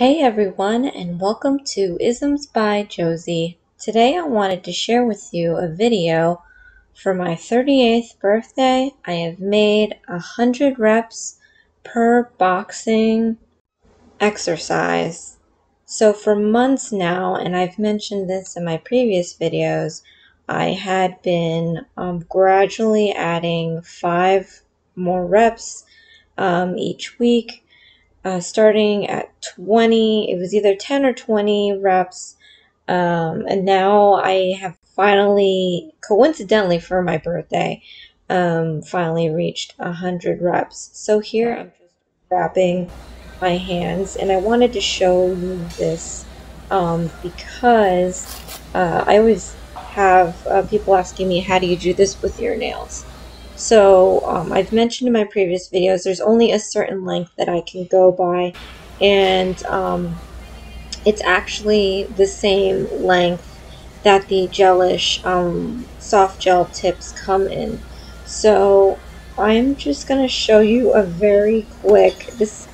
Hey everyone, and welcome to Isms by Josie. Today I wanted to share with you a video. For my 38th birthday, I have made 100 reps per boxing exercise. So for months now, and I've mentioned this in my previous videos, I had been gradually adding 5 more reps each week. Starting at 20, it was either 10 or 20 reps, and now I have finally, coincidentally for my birthday, finally reached 100 reps. So here I'm just wrapping my hands, and I wanted to show you this because I always have people asking me, how do you do this with your nails? So I've mentioned in my previous videos, there's only a certain length that I can go by, and it's actually the same length that the Gellish soft gel tips come in. So I'm just going to show you a very quick, this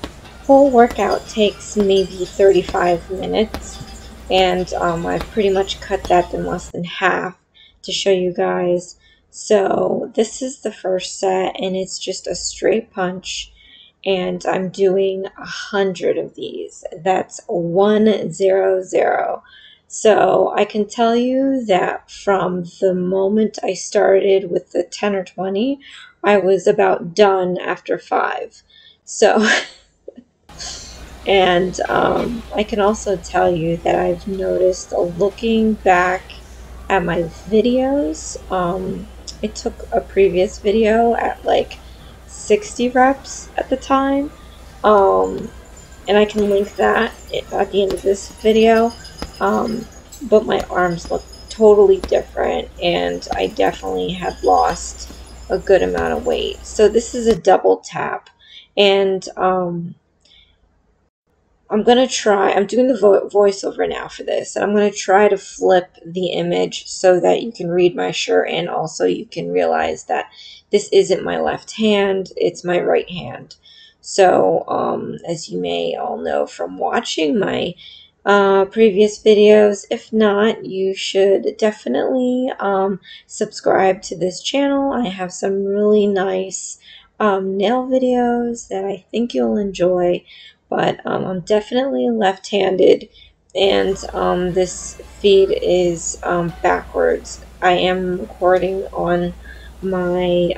whole workout takes maybe 35 minutes, and I've pretty much cut that in less than half to show you guys. So this is the first set, and it's just a straight punch, and I'm doing 100 of these. That's 100. So I can tell you that from the moment I started with the 10 or 20, I was about done after 5. So, and I can also tell you that I've noticed, looking back at my videos, I took a previous video at like 60 reps at the time, and I can link that at the end of this video, but my arms look totally different, and I definitely had lost a good amount of weight. So this is a double tap, and I'm doing the voiceover now for this, and I'm going to try to flip the image so that you can read my shirt, and also you can realize that this isn't my left hand, it's my right hand. So as you may all know from watching my previous videos, if not, you should definitely subscribe to this channel. I have some really nice nail videos that I think you'll enjoy. But I'm definitely left-handed, and this feed is backwards. I am recording on my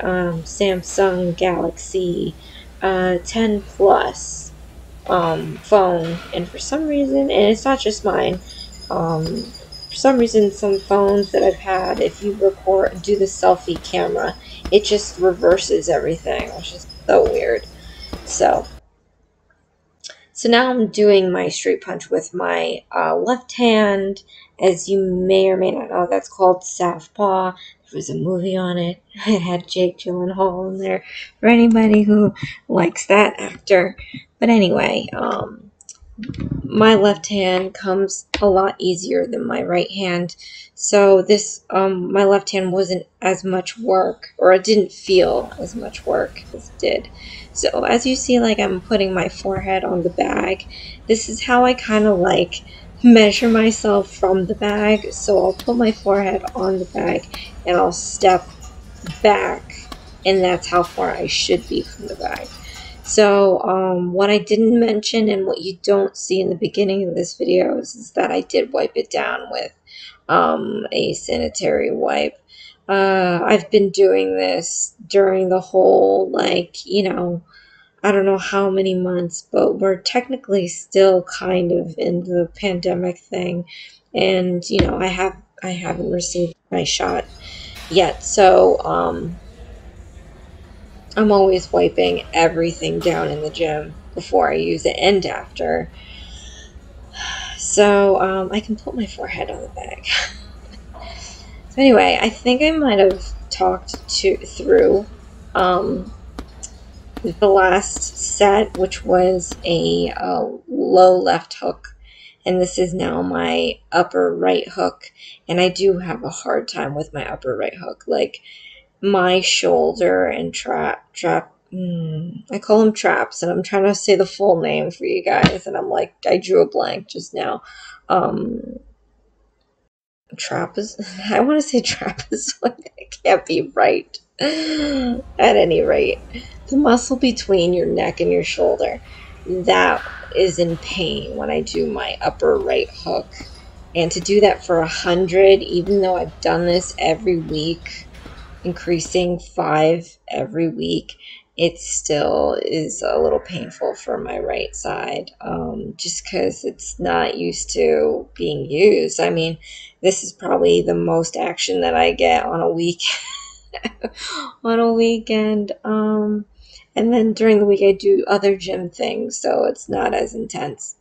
Samsung Galaxy 10 Plus phone, and for some reason, and it's not just mine, for some reason some phones that I've had, if you record, do the selfie camera, it just reverses everything, which is so weird. So now I'm doing my straight punch with my left hand. As you may or may not know, that's called Southpaw. There was a movie on it. It had Jake Gyllenhaal in there, for anybody who likes that actor. But anyway, my left hand comes a lot easier than my right hand. So this, my left hand wasn't as much work, or it didn't feel as much work as it did. So as you see, like I'm putting my forehead on the bag. This is how I kind of like measure myself from the bag. So I'll put my forehead on the bag and I'll step back, and that's how far I should be from the bag. So what I didn't mention, and what you don't see in the beginning of this video, is that I did wipe it down with a sanitary wipe. I've been doing this during the whole, like, you know, I don't know how many months, but we're technically still kind of in the pandemic thing, and you know, I haven't received my shot yet, so I'm always wiping everything down in the gym before I use it and after. So I can put my forehead on the bag. So anyway, I think I might have talked through the last set, which was a low left hook, and this is now my upper right hook, and I do have a hard time with my upper right hook. Like, my shoulder and I call them traps, and I'm trying to say the full name for you guys, and I'm like, I drew a blank just now. I want to say trapezoid. That can't be right. At any rate, the muscle between your neck and your shoulder, that is in pain when I do my upper right hook. And to do that for 100, even though I've done this every week, increasing 5 every week, it still is a little painful for my right side, just because it's not used to being used. I mean, this is probably the most action that I get on a week, on a weekend. And then during the week, I do other gym things, so it's not as intense.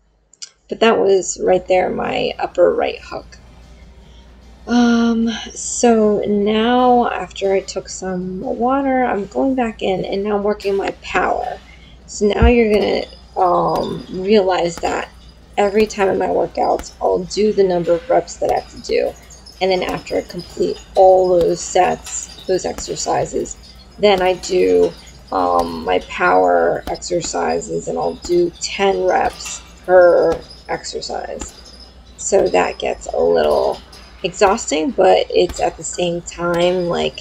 But that was right there, my upper right hook. So now after I took some water, I'm going back in and now I'm working my power. So now you're gonna realize that every time in my workouts, I'll do the number of reps that I have to do. And then after I complete all those sets, those exercises, then I do my power exercises, and I'll do 10 reps per exercise. So that gets a little exhausting, but it's at the same time like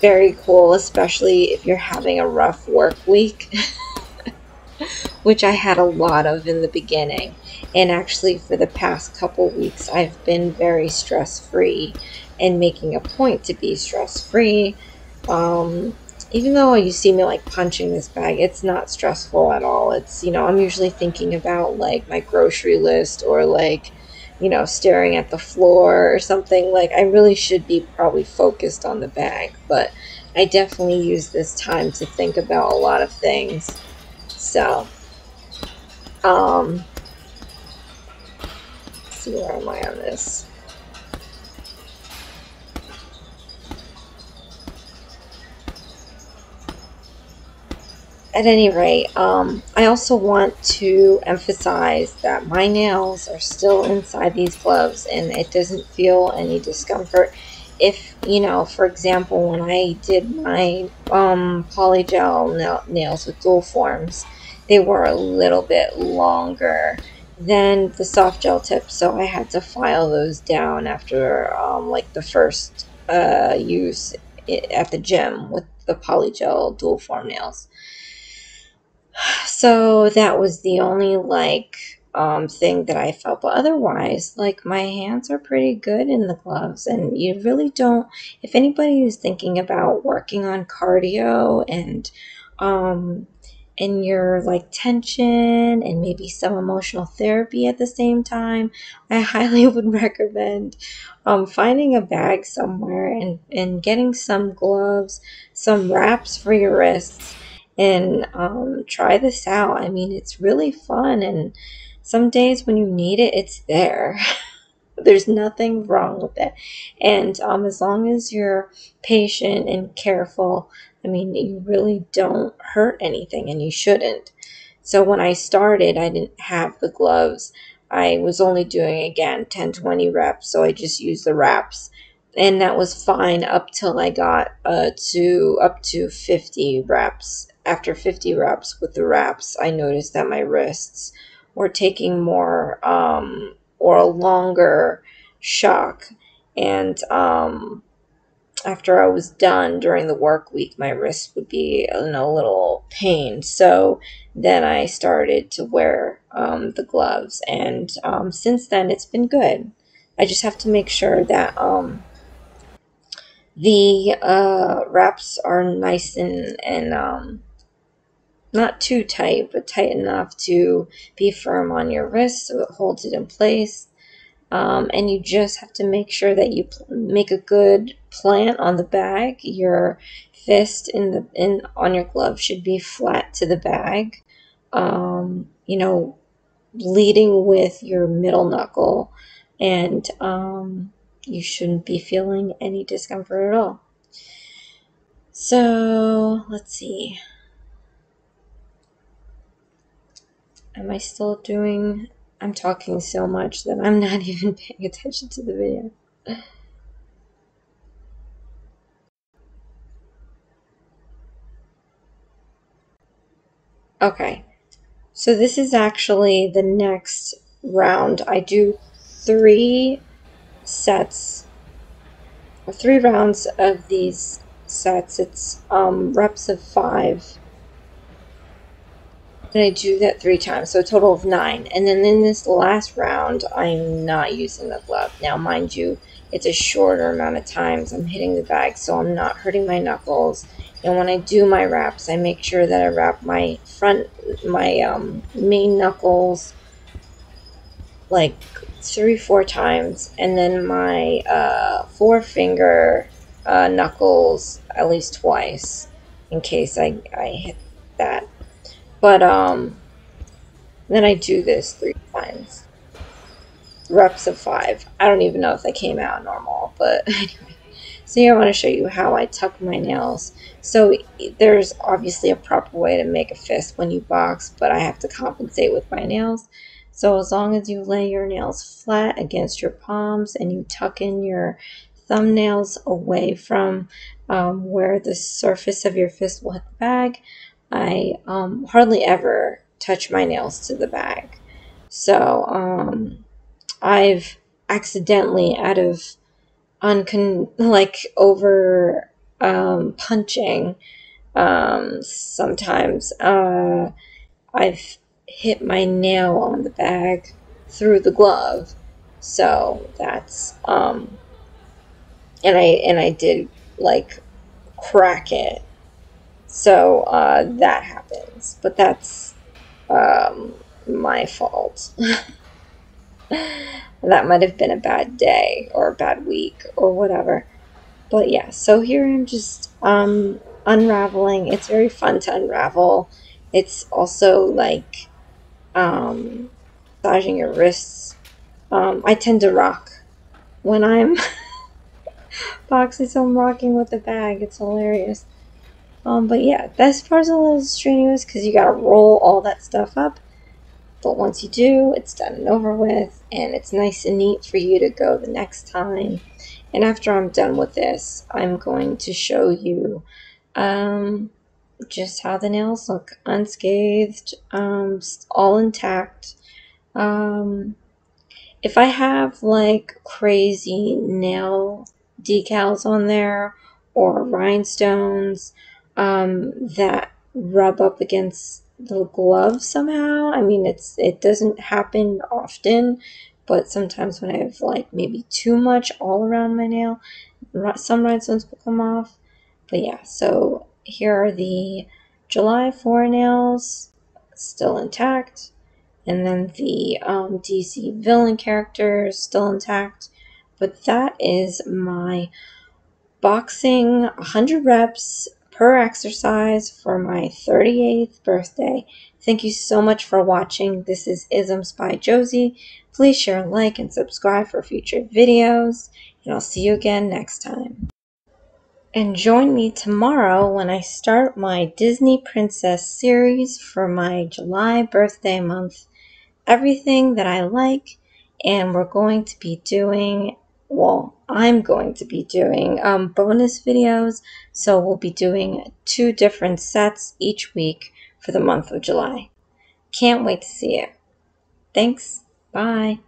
very cool, especially if you're having a rough work week, which I had a lot of in the beginning. And actually for the past couple weeks, I've been very stress-free and making a point to be stress-free. Even though you see me like punching this bag, it's not stressful at all. It's, you know, I'm usually thinking about like my grocery list or like, you know, staring at the floor or something. Like I really should be probably focused on the bag, but I definitely use this time to think about a lot of things. So, let's see, where am I on this? At any rate, I also want to emphasize that my nails are still inside these gloves and it doesn't feel any discomfort. If, you know, for example, when I did my polygel nails with dual forms, they were a little bit longer than the soft gel tips, so I had to file those down after like the first use at the gym with the polygel dual form nails. So that was the only like thing that I felt, but otherwise like my hands are pretty good in the gloves. And you really don't, if anybody is thinking about working on cardio and your like tension and maybe some emotional therapy at the same time, I highly would recommend finding a bag somewhere and getting some gloves, some wraps for your wrists, and try this out. I mean, it's really fun, and some days when you need it, it's there. There's nothing wrong with it. And as long as you're patient and careful, I mean, you really don't hurt anything, and you shouldn't. So when I started, I didn't have the gloves. I was only doing, again, 10-20 reps, so I just used the wraps. And that was fine up till I got up to 50 reps. After 50 reps with the wraps, I noticed that my wrists were taking more or a longer shock. And after I was done during the work week, my wrists would be in a little pain. So then I started to wear the gloves. And since then, it's been good. I just have to make sure that the wraps are nice and not too tight, but tight enough to be firm on your wrist so it holds it in place. And you just have to make sure that you make a good plant on the bag. Your fist on your glove should be flat to the bag, you know, leading with your middle knuckle, and you shouldn't be feeling any discomfort at all. So let's see. Am I still doing? I'm talking so much that I'm not even paying attention to the video. Okay, so this is actually the next round. I do three rounds of these sets. It's reps of 5. And I do that 3 times, so a total of 9. And then in this last round, I'm not using the glove. Now, mind you, it's a shorter amount of times. I'm hitting the bag, so I'm not hurting my knuckles. And when I do my wraps, I make sure that I wrap my main knuckles like 3-4 times, and then my forefinger knuckles at least twice in case I hit that. But then I do this 3 times. Reps of 5. I don't even know if that came out normal, but anyway. So here I want to show you how I tuck my nails. So there's obviously a proper way to make a fist when you box, but I have to compensate with my nails. So as long as you lay your nails flat against your palms and you tuck in your thumbnails away from where the surface of your fist will hit the bag, I hardly ever touch my nails to the bag. So I've accidentally, out of over punching, sometimes I've hit my nail on the bag through the glove. So that's and I did like crack it. So that happens, but that's my fault. That might have been a bad day or a bad week or whatever. But yeah, so here I'm just unraveling. It's very fun to unravel. It's also like massaging your wrists. I tend to rock when I'm boxing, so I'm rocking with the bag. It's hilarious. But yeah, this part's a little strenuous because you gotta roll all that stuff up. But once you do, it's done and over with, and it's nice and neat for you to go the next time. And after I'm done with this, I'm going to show you just how the nails look unscathed, all intact. If I have like crazy nail decals on there or rhinestones, that rub up against the glove somehow. I mean, it doesn't happen often, but sometimes when I have like maybe too much all around my nail, some rhinestones will come off. But yeah, so here are the July 4 nails, still intact, and then the DC villain character still intact. But that is my boxing 100 reps per exercise for my 38th birthday. Thank you so much for watching. This is Isms by Josie. Please share, like, and subscribe for future videos, and I'll see you again next time. And join me tomorrow when I start my Disney Princess series for my July birthday month. Everything that I like, and we're going to be doing, well, I'm going to be doing bonus videos, so we'll be doing 2 different sets each week for the month of July. Can't wait to see it. Thanks. Bye.